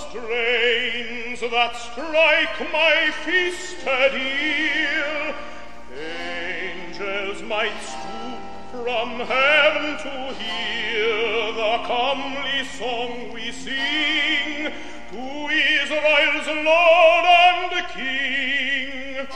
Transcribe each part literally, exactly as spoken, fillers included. strains that strike my feasted ear, angels might stoop from heaven to hear the comely song we sing to Israel's Lord and King.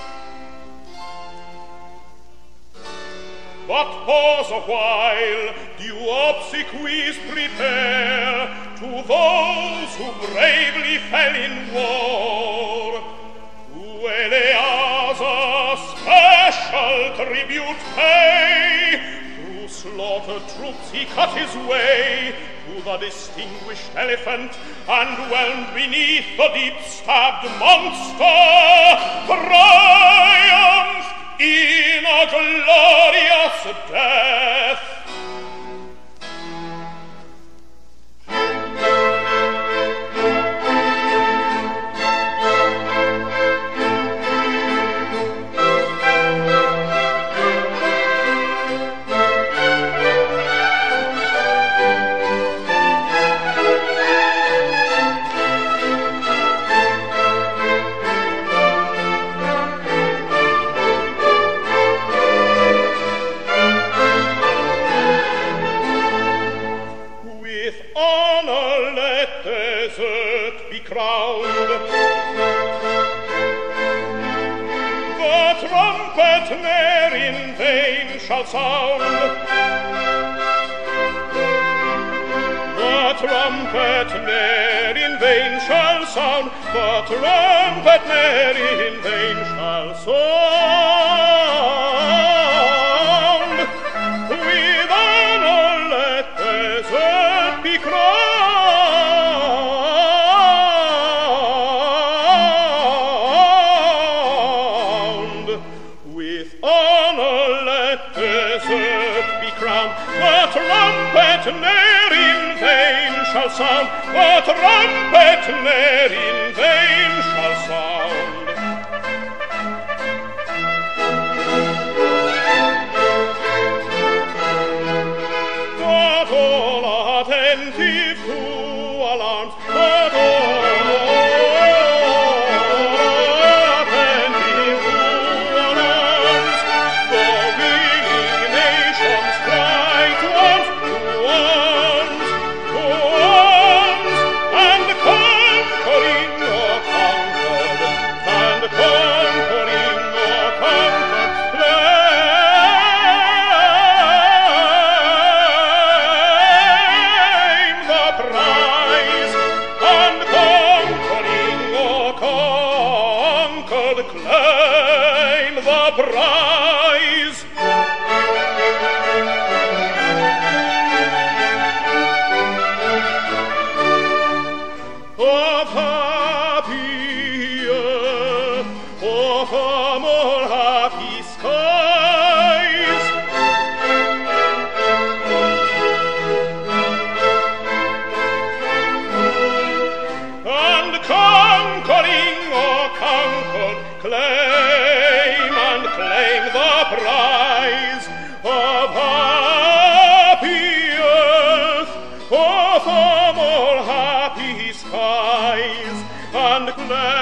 But pause a while, due obsequies prepare to those who bravely fell in war. To Eleazar special tribute pay, through slaughtered troops he cut his way to the distinguished elephant, and whelmed beneath the deep-stabbed monster, triumphed in a glorious death. Sound. The trumpet ne'er in vain shall sound, the trumpet ne'er in vain shall sound. With honor let desert be crowned. With honor let desert be crowned, the trumpet ne'er in vain shall sound, the trumpet ne'er in vain shall sound. But all attentive to alarms, but all no.